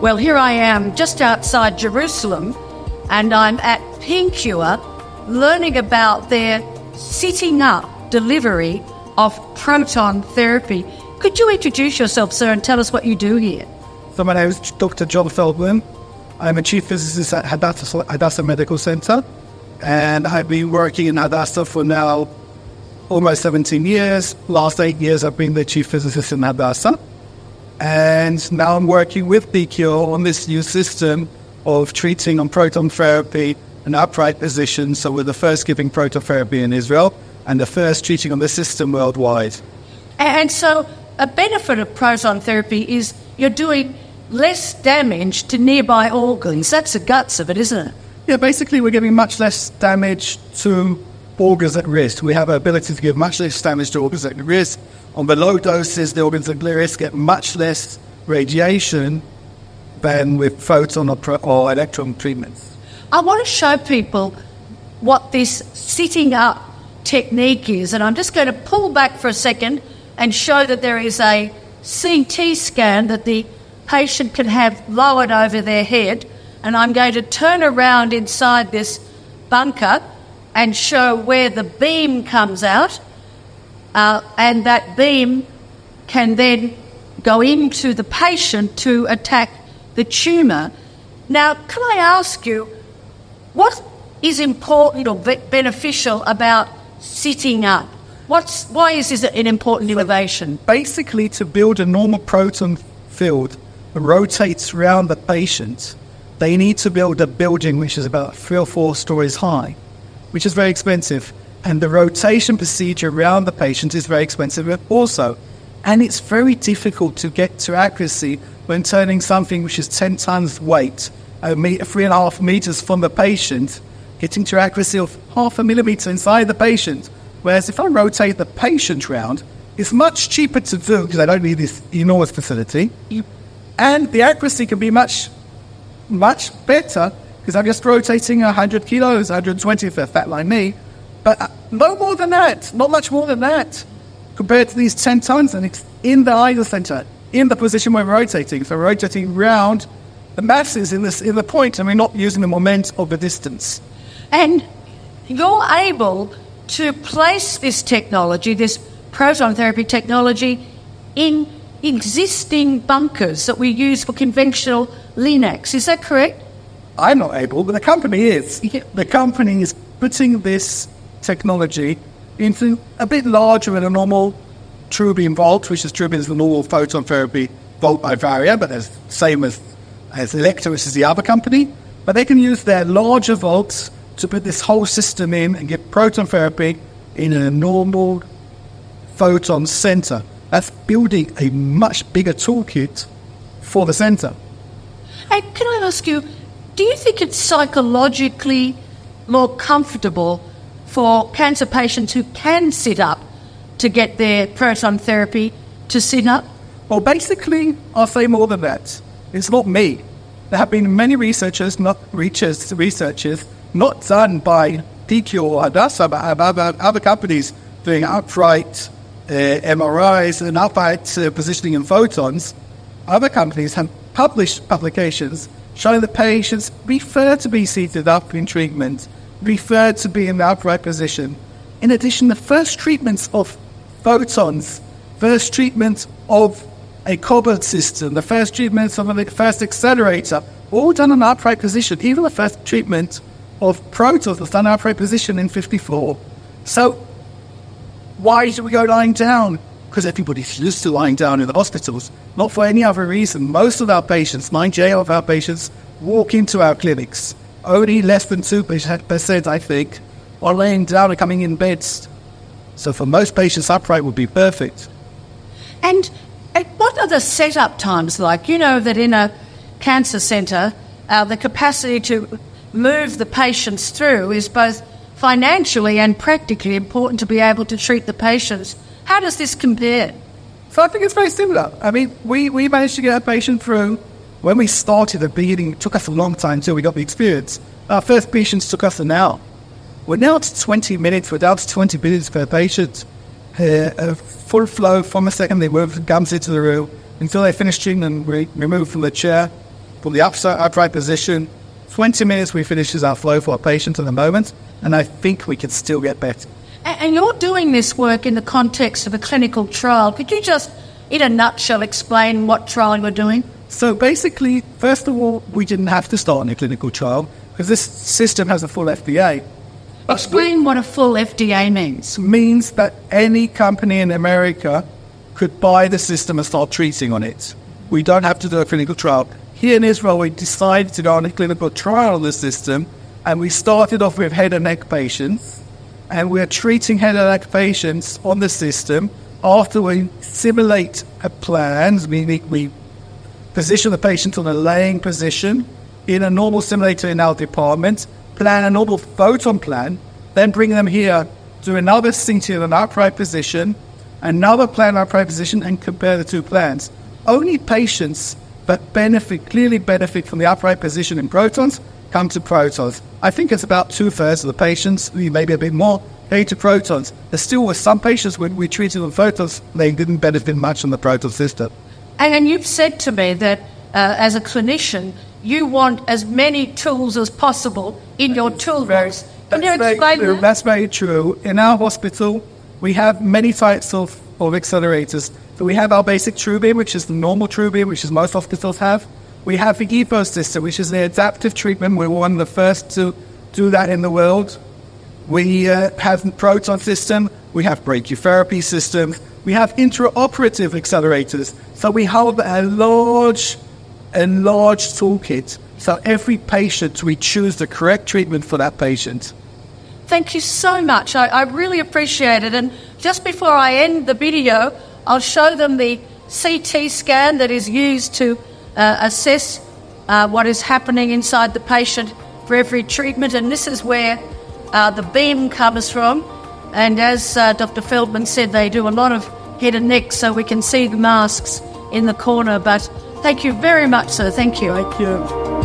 Well, here I am just outside Jerusalem, and I'm at Pinkua learning about their setting up delivery of proton therapy. Could you introduce yourself, sir, and tell us what you do here? So my name is Dr. John Feldman. I'm a chief physicist at Hadassah Medical Center, and I've been working in Hadassah for now almost 17 years. Last 8 years, I've been the chief physicist in Hadassah. And now I'm working with BQL on this new system of treating on proton therapy in upright position. So we're the first giving proton therapy in Israel and the first treating on the system worldwide. And so a benefit of proton therapy is you're doing less damage to nearby organs. That's the guts of it, isn't it? Yeah, basically we're giving much less damage to organs at risk. We have an ability to give much less damage to organs at risk. On the low doses, the organs at risk get much less radiation than with photon or electron treatments. I want to show people what this sitting up technique is, and I'm just going to pull back for a second and show that there is a CT scan that the patient can have lowered over their head, and I'm going to turn around inside this bunker and show where the beam comes out. And that beam can then go into the patient to attack the tumour. Now, can I ask you, what is important or beneficial about sitting up? Why is this an important innovation? Basically, to build a normal proton field that rotates around the patient, they need to build a building which is about 3 or 4 stories high, which is very expensive. And the rotation procedure around the patient is very expensive also. And it's very difficult to get to accuracy when turning something which is 10 tons weight, 3.5 meters from the patient, getting to accuracy of half a millimeter inside the patient. Whereas if I rotate the patient round, it's much cheaper to do because I don't need this enormous facility. And the accuracy can be much, much better because I'm just rotating 100 kilos, 120 for a fat like me. But no more than that, not much more than that, compared to these 10 tons, and it's in the either center, in the position we're rotating. So we're rotating round the masses in the point, and we're not using the moment of the distance. And you're able to place this technology, this proton therapy technology, in existing bunkers that we use for conventional LINACs. Is that correct? I'm not able, but the company is. Yeah. The company is putting this technology into a bit larger than a normal TrueBeam vault, which is TrueBeam is the normal photon therapy vault by Varian, but that's the same as Elekta, which is the other company. But they can use their larger vaults to put this whole system in and get proton therapy in a normal photon center. That's building a much bigger toolkit for the center. And can I ask you, do you think it's psychologically more comfortable for cancer patients who can sit up to get their proton therapy to sit up? Well, basically, I'll say more than that. It's not me. There have been many researchers, not done by PQ or Hadassah, but other companies doing upright MRIs and upright positioning in photons. Other companies have published publications showing that patients prefer to be seated up in treatment, preferred to be in the upright position. In addition, the first treatments of photons, first treatments of a cobalt system, the first treatments of the first accelerator, all done in an upright position. Even the first treatment of protons was done in upright position in 1954. So why do we go lying down? Because everybody's used to lying down in the hospitals, not for any other reason. Most of our patients, 90% of our patients, walk into our clinics. Only less than 2%, I think, are laying down and coming in beds. So for most patients, upright would be perfect. And what are the setup times like? You know that in a cancer centre, the capacity to move the patients through is both financially and practically important to be able to treat the patients. How does this compare? So I think it's very similar. I mean, we managed to get a patient through. When we started at the beginning, it took us a long time until we got the experience. Our first patients took us an hour. We're now up to 20 minutes. We're down to 20 minutes per patient. A full flow from the second they move, comes into the room, until they finish treatment and removed from the chair. from the upright position. 20 minutes, we finish our flow for our patients at the moment, and I think we can still get better. And you're doing this work in the context of a clinical trial. Could you just, in a nutshell, explain what trial you're doing? So basically, first of all, we didn't have to start on a clinical trial because this system has a full FDA. Explain what a full FDA means. Means that any company in America could buy the system and start treating on it. We don't have to do a clinical trial. Here in Israel, we decided to go on a clinical trial on the system, and we started off with head and neck patients, and we are treating head and neck patients on the system. After we simulate a plan, meaning we position the patient on a laying position in a normal simulator in our department, plan a normal photon plan, then bring them here to another CT in an upright position, another plan upright position, and compare the two plans. Only patients that clearly benefit from the upright position in protons come to protons. I think it's about 2/3 of the patients, maybe a bit more, go to protons. There still were some patients when we treated them photons, they didn't benefit much from the proton system. And you've said to me that as a clinician, you want as many tools as possible in your toolbox. Can you explain that? That's very true. In our hospital, we have many types of accelerators. So we have our basic TrueBeam, which is the normal TrueBeam, which is most hospitals have. We have the EPO system, which is the adaptive treatment. We were one of the first to do that in the world. We have the proton system. We have brachytherapy systems. We have intraoperative accelerators. So we hold a large toolkit. So every patient, we choose the correct treatment for that patient. Thank you so much. I really appreciate it. And just before I end the video, I'll show them the CT scan that is used to assess what is happening inside the patient for every treatment. And this is where the beam comes from. And as Dr. Feldman said, they do a lot of head and neck, so we can see the masks in the corner. But thank you very much, sir. Thank you. Thank you.